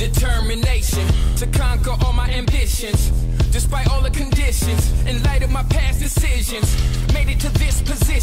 determination to conquer all my ambitions, despite all the conditions, in light of my past decisions, made it to this position.